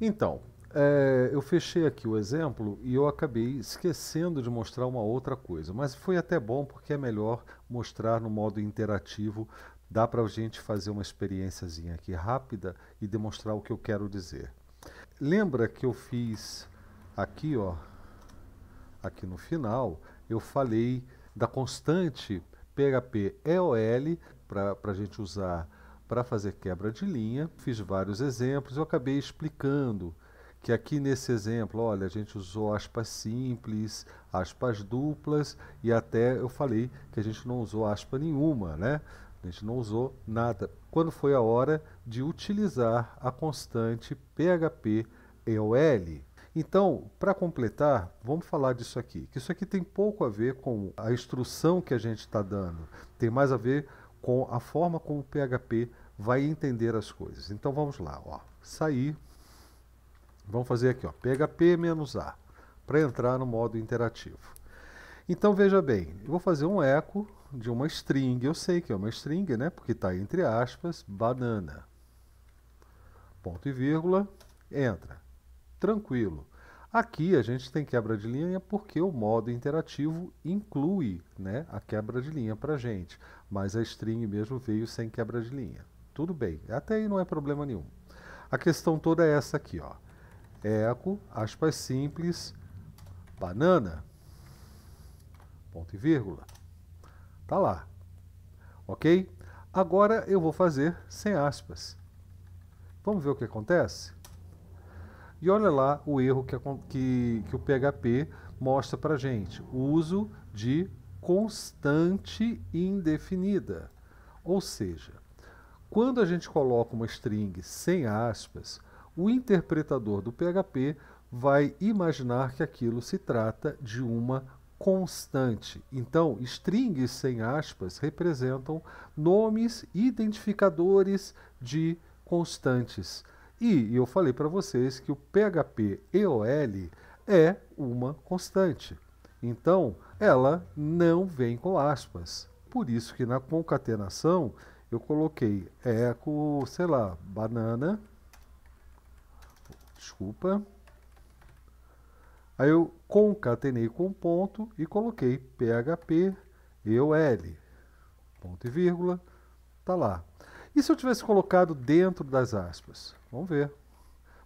Então, eu fechei aqui o exemplo e eu acabei esquecendo de mostrar uma outra coisa, mas foi até bom porque é melhor mostrar no modo interativo, dá para a gente fazer uma experiênciazinha aqui rápida e demonstrar o que eu quero dizer. Lembra que eu fiz aqui, ó, aqui no final, eu falei da constante PHP-EOL para a gente usar para fazer quebra de linha, fiz vários exemplos, eu acabei explicando que aqui nesse exemplo, olha, a gente usou aspas simples, aspas duplas e até eu falei que a gente não usou aspa nenhuma, né? A gente não usou nada. Quando foi a hora de utilizar a constante PHP-EOL. Então, para completar, vamos falar disso aqui. Que isso aqui tem pouco a ver com a instrução que a gente está dando. Tem mais a ver com a forma como o PHP vai entender as coisas. Então, vamos lá. Ó, sair. Vamos fazer aqui, ó, PHP-R, para entrar no modo interativo. Então, veja bem, eu vou fazer um echo de uma string. Eu sei que é uma string, né? Porque está entre aspas, banana. Ponto e vírgula, entra. Tranquilo. Aqui a gente tem quebra de linha porque o modo interativo inclui, né, a quebra de linha para a gente. Mas a string mesmo veio sem quebra de linha. Tudo bem, até aí não é problema nenhum. A questão toda é essa aqui, ó. Echo, aspas simples, banana, ponto e vírgula. Tá lá. Ok? Agora eu vou fazer sem aspas. Vamos ver o que acontece? E olha lá o erro que o PHP mostra pra gente. O uso de constante indefinida. Ou seja, quando a gente coloca uma string sem aspas, o interpretador do PHP vai imaginar que aquilo se trata de uma constante. Então, strings sem aspas representam nomes identificadores de constantes. E eu falei para vocês que o PHP-EOL é uma constante. Então, ela não vem com aspas. Por isso que na concatenação eu coloquei echo, sei lá, banana. Desculpa. Aí eu concatenei com ponto e coloquei PHP-EOL. Ponto e vírgula. Tá lá. E se eu tivesse colocado dentro das aspas? Vamos ver.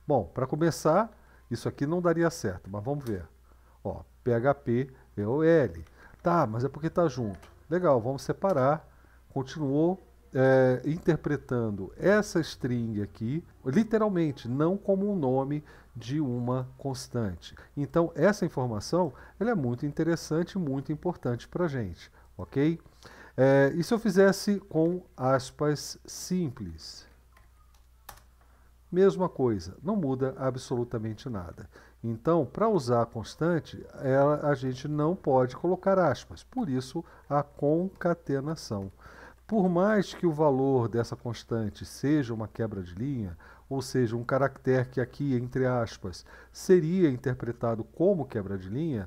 Bom, para começar, isso aqui não daria certo, mas vamos ver. Ó, PHP-EOL. Tá, mas é porque tá junto. Legal, vamos separar. Continuou interpretando essa string aqui, literalmente, não como um nome de uma constante. Então, essa informação ela é muito interessante e muito importante para a gente, ok? E se eu fizesse com aspas simples? Mesma coisa, não muda absolutamente nada. Então, para usar a constante, a gente não pode colocar aspas, por isso a concatenação. Por mais que o valor dessa constante seja uma quebra de linha, ou seja, um caractere que aqui, entre aspas, seria interpretado como quebra de linha,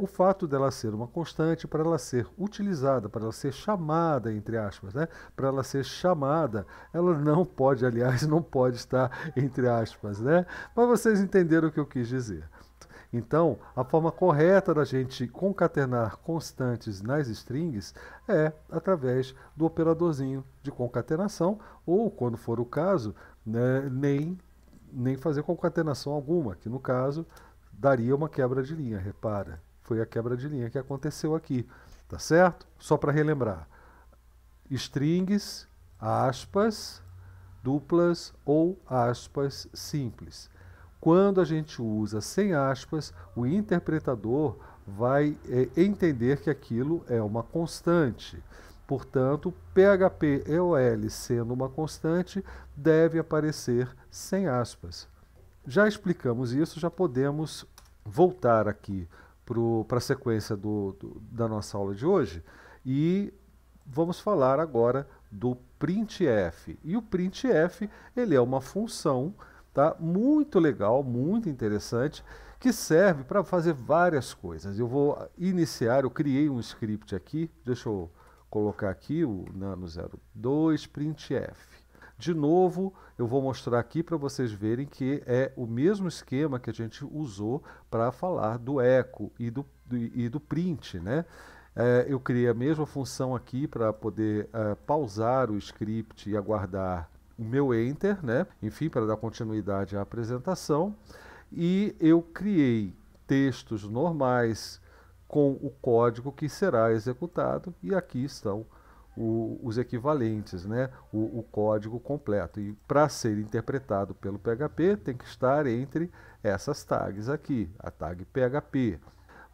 o fato dela ser uma constante, para ela ser utilizada, para ela ser chamada, entre aspas, né? Para ela ser chamada, ela não pode, aliás, não pode estar entre aspas, né? Mas vocês entenderam o que eu quis dizer. Então, a forma correta da gente concatenar constantes nas strings é através do operadorzinho de concatenação, ou, quando for o caso, né, nem fazer concatenação alguma, que no caso daria uma quebra de linha, repara. Foi a quebra de linha que aconteceu aqui, tá certo? Só para relembrar, strings, aspas, duplas ou aspas simples. Quando a gente usa sem aspas, o interpretador vai entender que aquilo é uma constante. Portanto, PHP-EOL sendo uma constante, deve aparecer sem aspas. Já explicamos isso, já podemos voltar aqui para a sequência da nossa aula de hoje e vamos falar agora do printf. E o printf, ele é uma função, tá? Muito legal, muito interessante, que serve para fazer várias coisas. Eu vou iniciar, eu criei um script aqui, deixa eu colocar aqui o nano 02 printf. De novo, eu vou mostrar aqui para vocês verem que é o mesmo esquema que a gente usou para falar do echo e do print, né? Eu criei a mesma função aqui para poder pausar o script e aguardar o meu enter, né? Enfim, para dar continuidade à apresentação. E eu criei textos normais com o código que será executado, e aqui estão os equivalentes, né? o código completo. E para ser interpretado pelo PHP, tem que estar entre essas tags aqui, a tag PHP.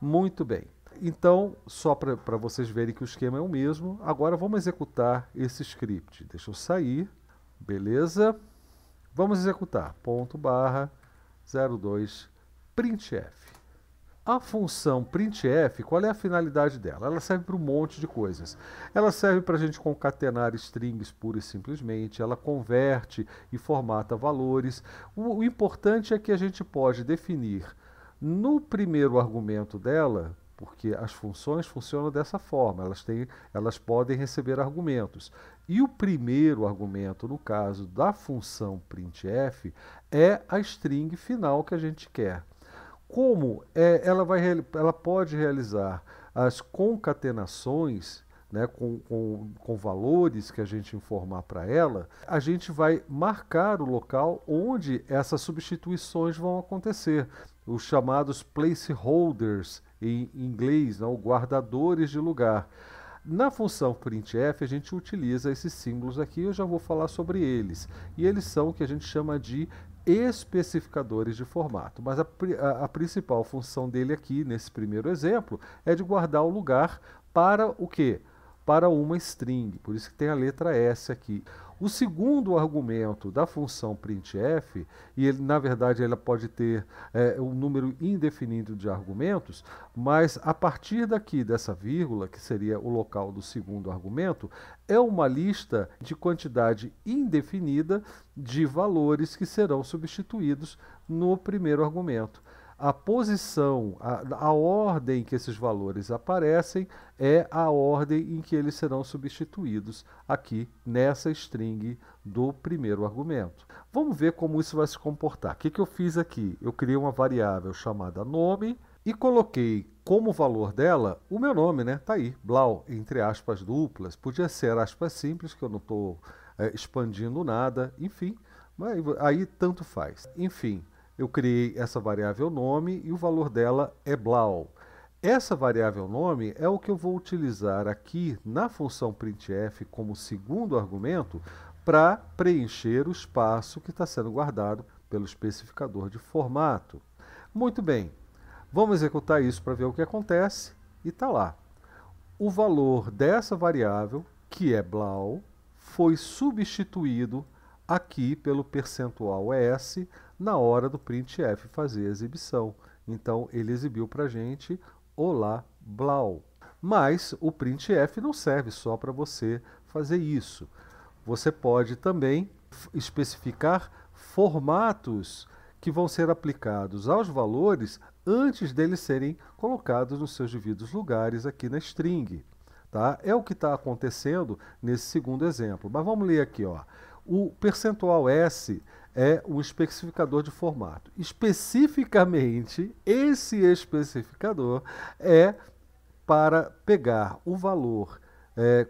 Muito bem. Então, só para vocês verem que o esquema é o mesmo, agora vamos executar esse script. Deixa eu sair, beleza? Vamos executar, /02 printf. A função printf, qual é a finalidade dela? Ela serve para um monte de coisas. Ela serve para a gente concatenar strings pura e simplesmente, ela converte e formata valores. O importante é que a gente pode definir no primeiro argumento dela, porque as funções funcionam dessa forma, elas podem receber argumentos. E o primeiro argumento, no caso da função printf, é a string final que a gente quer. Como ela pode realizar as concatenações, né, com valores que a gente informar para ela, a gente vai marcar o local onde essas substituições vão acontecer, os chamados placeholders, em inglês, né, guardadores de lugar. Na função printf, a gente utiliza esses símbolos aqui, eu já vou falar sobre eles. E eles são o que a gente chama de especificadores de formato. Mas a principal função dele aqui, nesse primeiro exemplo, é de guardar o lugar para o quê? Para uma string, por isso que tem a letra S aqui. O segundo argumento da função printf, e ele, na verdade ela pode ter um número indefinido de argumentos, mas a partir daqui dessa vírgula, que seria o local do segundo argumento, é uma lista de quantidade indefinida de valores que serão substituídos no primeiro argumento. A posição, a ordem que esses valores aparecem é a ordem em que eles serão substituídos aqui nessa string do primeiro argumento. Vamos ver como isso vai se comportar. O que eu fiz aqui? Eu criei uma variável chamada nome e coloquei como valor dela o meu nome, né? Tá aí, Blau, entre aspas duplas. Podia ser aspas simples, que eu não estou expandindo nada, enfim. Mas aí tanto faz. Enfim. Eu criei essa variável nome e o valor dela é Blau. Essa variável nome é o que eu vou utilizar aqui na função printf como segundo argumento para preencher o espaço que está sendo guardado pelo especificador de formato. Muito bem, vamos executar isso para ver o que acontece e está lá. O valor dessa variável, que é Blau, foi substituído aqui pelo %s na hora do printf fazer a exibição. Então ele exibiu para a gente "Olá, Blau". Mas o printf não serve só para você fazer isso. Você pode também especificar formatos que vão ser aplicados aos valores antes deles serem colocados nos seus devidos lugares aqui na string. Tá? É o que está acontecendo nesse segundo exemplo. Mas vamos ler aqui, ó. O %s é o especificador de formato. Especificamente, esse especificador é para pegar o valor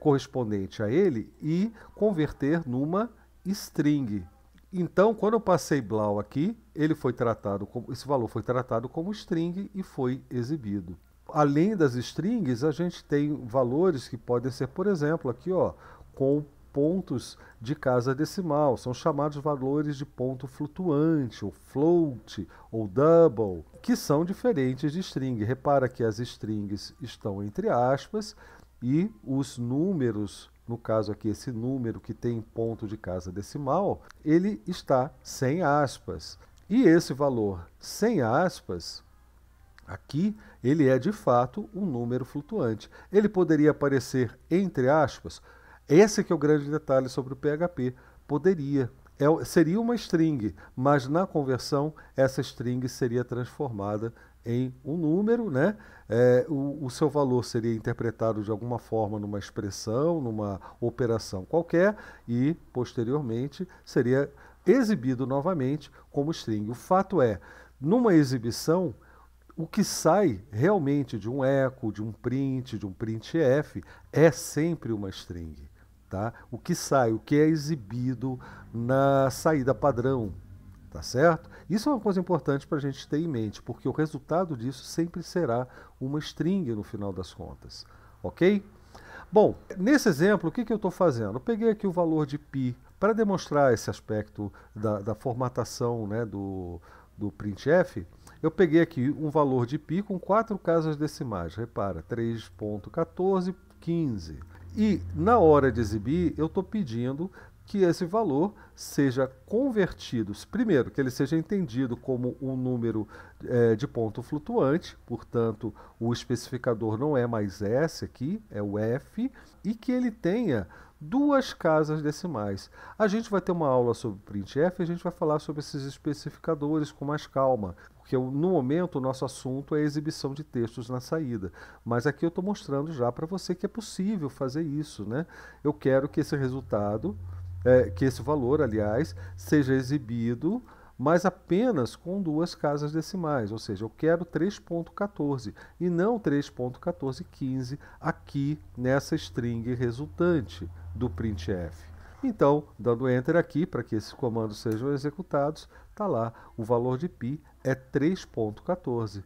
correspondente a ele e converter numa string. Então, quando eu passei Blau aqui, ele foi tratado como, esse valor foi tratado como string e foi exibido. Além das strings, a gente tem valores que podem ser, por exemplo, aqui ó, com pontos de casa decimal, são chamados valores de ponto flutuante, ou float, ou double, que são diferentes de string. Repara que as strings estão entre aspas e os números, no caso aqui esse número que tem ponto de casa decimal, ele está sem aspas. E esse valor sem aspas, aqui, ele é de fato um número flutuante. Ele poderia aparecer entre aspas. Esse que é o grande detalhe sobre o PHP. Poderia, seria uma string, mas na conversão essa string seria transformada em um número, né? O seu valor seria interpretado de alguma forma numa expressão, numa operação qualquer, e posteriormente seria exibido novamente como string. O fato é, numa exibição, o que sai realmente de um echo, de um print, de um printf, é sempre uma string. Tá? O que sai, o que é exibido na saída padrão. Tá certo? Isso é uma coisa importante para a gente ter em mente, porque o resultado disso sempre será uma string no final das contas. Ok? Bom, nesse exemplo, o que eu estou fazendo? Eu peguei aqui o valor de pi para demonstrar esse aspecto da formatação, né, do printf. Eu peguei aqui um valor de pi com 4 casas decimais, repara, 3.1415. E na hora de exibir, eu estou pedindo que esse valor seja convertido, primeiro, que ele seja entendido como um número de ponto flutuante, portanto, o especificador não é mais S aqui, é o F, e que ele tenha 2 casas decimais. A gente vai ter uma aula sobre printf e a gente vai falar sobre esses especificadores com mais calma, porque no momento o nosso assunto é a exibição de textos na saída. Mas aqui eu estou mostrando já para você que é possível fazer isso, né? Eu quero que esse resultado, que esse valor, aliás, seja exibido, mas apenas com 2 casas decimais, ou seja, eu quero 3.14 e não 3.1415 aqui nessa string resultante do printf. Então, dando enter aqui para que esses comandos sejam executados, está lá, o valor de pi é 3.14.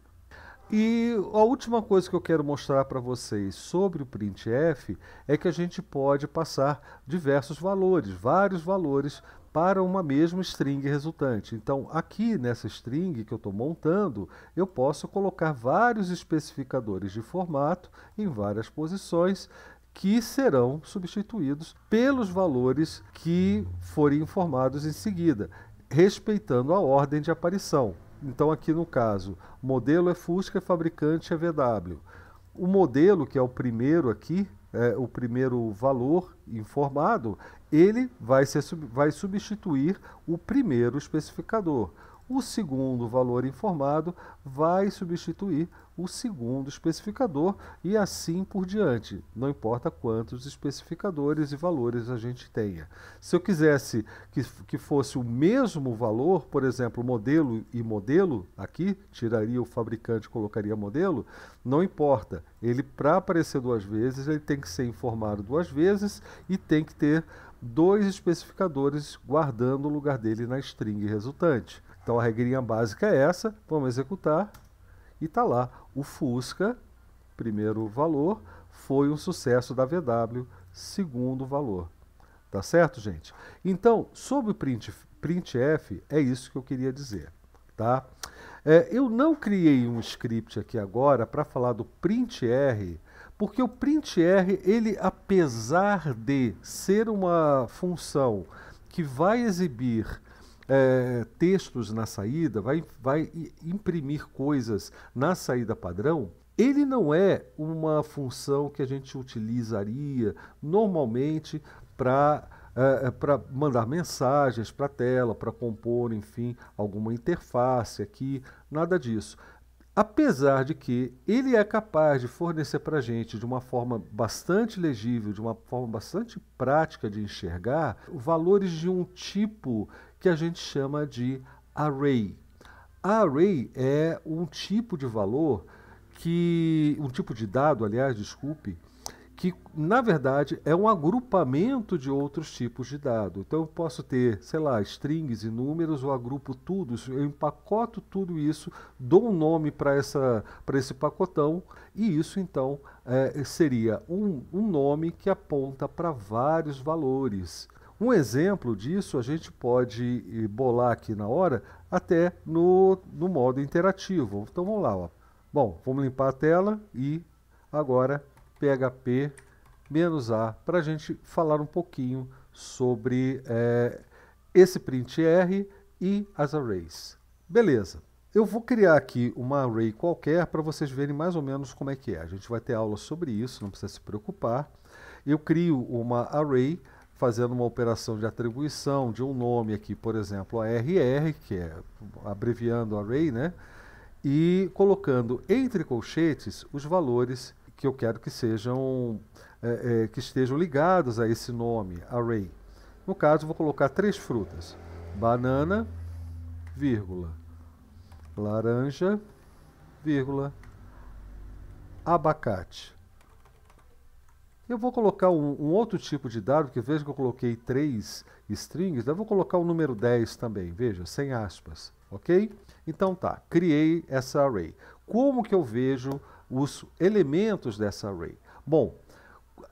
E a última coisa que eu quero mostrar para vocês sobre o printf é que a gente pode passar diversos valores, vários valores para uma mesma string resultante. Então, aqui nessa string que eu estou montando, eu posso colocar vários especificadores de formato em várias posições que serão substituídos pelos valores que forem informados em seguida, respeitando a ordem de aparição. Então, aqui no caso, modelo é Fusca, fabricante é VW. O modelo, que é o primeiro aqui, o primeiro valor informado, ele vai substituir o primeiro especificador. O segundo valor informado vai substituir o segundo especificador e assim por diante. Não importa quantos especificadores e valores a gente tenha. Se eu quisesse que fosse o mesmo valor, por exemplo, modelo e modelo, aqui, tiraria o fabricante e colocaria modelo, não importa. Ele, para aparecer 2 vezes, ele tem que ser informado 2 vezes e tem que ter 2 especificadores guardando o lugar dele na string resultante. Então a regrinha básica é essa, vamos executar, e está lá, o Fusca, primeiro valor, foi um sucesso da VW, segundo valor. Tá certo, gente? Então, sobre o printf, é isso que eu queria dizer, tá? Eu não criei um script aqui agora para falar do printr, porque o printr, ele, apesar de ser uma função que vai exibir textos na saída, vai imprimir coisas na saída padrão, ele não é uma função que a gente utilizaria normalmente para mandar mensagens para a tela, para compor, enfim, alguma interface aqui, nada disso. Apesar de que ele é capaz de fornecer para a gente, de uma forma bastante legível, de uma forma bastante prática de enxergar, valores de um tipo que a gente chama de array. Array é um tipo de valor que, um tipo de dado, aliás, desculpe, que na verdade é um agrupamento de outros tipos de dado. Então eu posso ter, sei lá, strings e números, eu agrupo tudo, eu empacoto tudo isso, dou um nome para esse pacotão, e isso então seria um nome que aponta para vários valores. Um exemplo disso a gente pode bolar aqui na hora, até no modo interativo. Então vamos lá. Ó. Bom, vamos limpar a tela e agora php-a para a gente falar um pouquinho sobre esse printr e as arrays. Beleza. Eu vou criar aqui uma array qualquer para vocês verem mais ou menos como é que é. A gente vai ter aula sobre isso, não precisa se preocupar. Eu crio uma array fazendo uma operação de atribuição de um nome aqui, por exemplo, ARR, que é abreviando array, né? E colocando entre colchetes os valores que eu quero que sejam que estejam ligados a esse nome, array. No caso, vou colocar 3 frutas: banana, vírgula, laranja, vírgula, abacate. Eu vou colocar um outro tipo de dado, porque veja que eu coloquei 3 strings, eu vou colocar o número 10 também, veja, sem aspas, ok? Então tá, criei essa array. Como que eu vejo os elementos dessa array? Bom,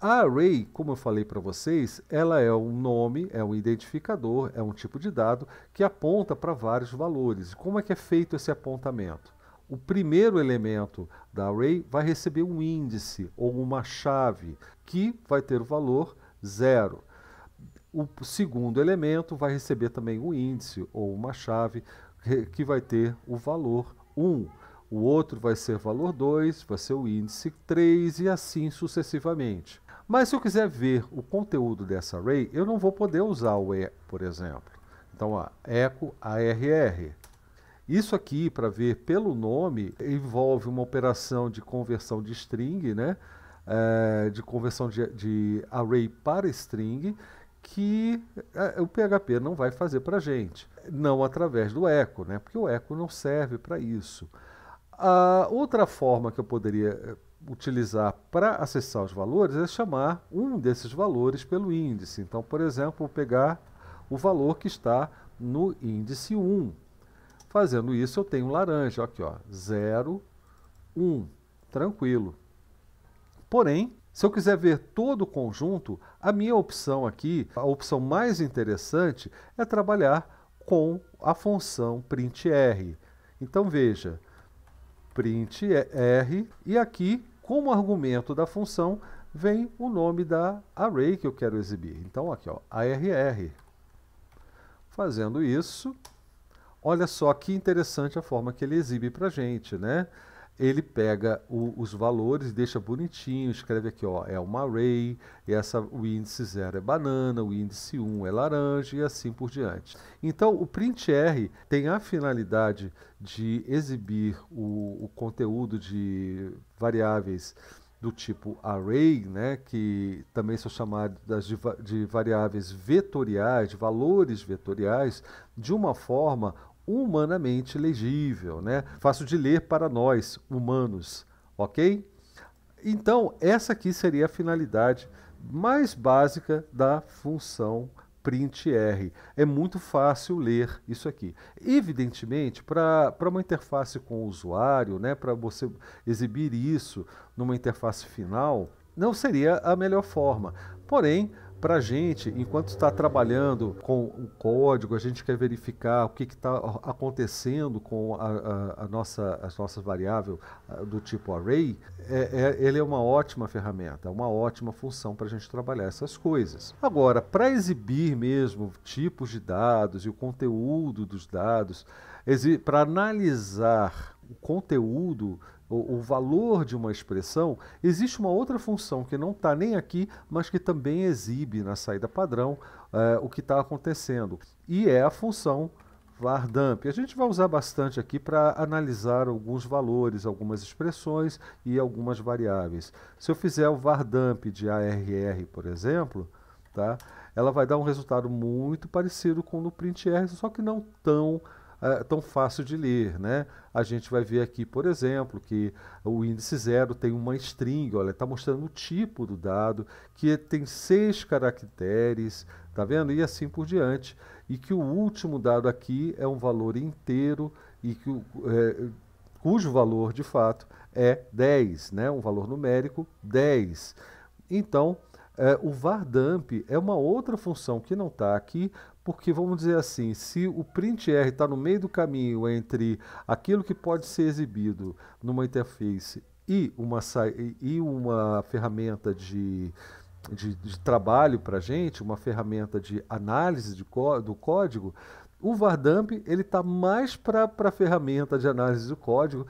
a array, como eu falei para vocês, ela é um nome, é um identificador, é um tipo de dado que aponta para vários valores. Como é que é feito esse apontamento? O primeiro elemento da array vai receber um índice ou uma chave que vai ter o valor 0. O segundo elemento vai receber também um índice ou uma chave que vai ter o valor 1. O outro vai ser valor 2, vai ser o índice 3 e assim sucessivamente. Mas se eu quiser ver o conteúdo dessa array, eu não vou poder usar o E, por exemplo. Então, echo ARR. Isso aqui, para ver pelo nome, envolve uma operação de conversão de string, né? De conversão de array para string, que o PHP não vai fazer para a gente, não através do echo, né? Porque o echo não serve para isso. A outra forma que eu poderia utilizar para acessar os valores é chamar um desses valores pelo índice. Então, por exemplo, vou pegar o valor que está no índice 1. Fazendo isso, eu tenho laranja, aqui ó, 0, 1, tranquilo. Porém, se eu quiser ver todo o conjunto, a minha opção aqui, a opção mais interessante, é trabalhar com a função printr. Então veja, printr, e aqui, como argumento da função, vem o nome da array que eu quero exibir. Então aqui ó, arr. Fazendo isso, olha só que interessante a forma que ele exibe para a gente, né? Ele pega os valores, deixa bonitinho, escreve aqui, ó, é uma array, e o índice 0 é banana, o índice 1 é laranja e assim por diante. Então, o printr tem a finalidade de exibir o conteúdo de variáveis do tipo array, né, que também são chamadas de variáveis vetoriais, de valores vetoriais, de uma forma humanamente legível, né? Fácil de ler para nós, humanos, ok? Então, essa aqui seria a finalidade mais básica da função printr. É muito fácil ler isso aqui. Evidentemente, para uma interface com o usuário, né, para você exibir isso numa interface final, não seria a melhor forma. Porém, para a gente, enquanto está trabalhando com o código, a gente quer verificar o que está acontecendo com as nossas variáveis do tipo array, ele é uma ótima ferramenta, é uma ótima função para a gente trabalhar essas coisas. Agora, para exibir mesmo tipos de dados e o conteúdo dos dados, para analisar o conteúdo, o valor de uma expressão, existe uma outra função que não está nem aqui, mas que também exibe na saída padrão o que está acontecendo. E é a função var dump. A gente vai usar bastante aqui para analisar alguns valores, algumas expressões e algumas variáveis. Se eu fizer o var dump de ARR, por exemplo, tá? Ela vai dar um resultado muito parecido com o do printr, só que não tão fácil de ler, né? A gente vai ver aqui, por exemplo, que o índice 0 tem uma string, olha, está mostrando o tipo do dado, que tem 6 caracteres, tá vendo? E assim por diante, e que o último dado aqui é um valor inteiro, e que cujo valor, de fato, é 10, né? Um valor numérico 10. Então, o var dump é uma outra função que não está aqui, porque, vamos dizer assim, se o printr está no meio do caminho entre aquilo que pode ser exibido numa interface e uma ferramenta de trabalho para a gente, uma ferramenta de análise do código, o var dump está mais para a ferramenta de análise do código,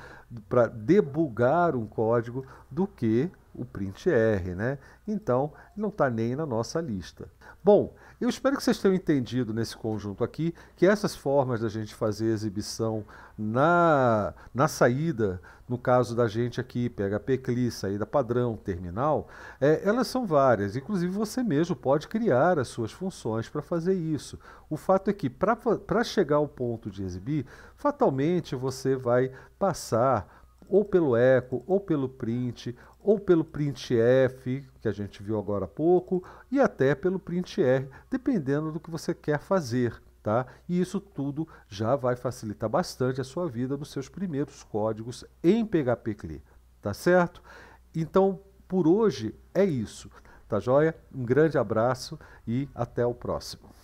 para debugar um código, do que o printr, né? Então, não está nem na nossa lista. Bom, eu espero que vocês tenham entendido nesse conjunto aqui que essas formas da gente fazer exibição na saída, no caso da gente aqui, PHP-CLI, saída padrão, terminal, elas são várias. Inclusive, você mesmo pode criar as suas funções para fazer isso. O fato é que, para chegar ao ponto de exibir, fatalmente você vai passar ou pelo echo, ou pelo print, ou pelo printf, que a gente viu agora há pouco, e até pelo printr, dependendo do que você quer fazer, tá? E isso tudo já vai facilitar bastante a sua vida nos seus primeiros códigos em PHP-CLI, tá certo? Então, por hoje é isso, tá joia? Um grande abraço e até o próximo.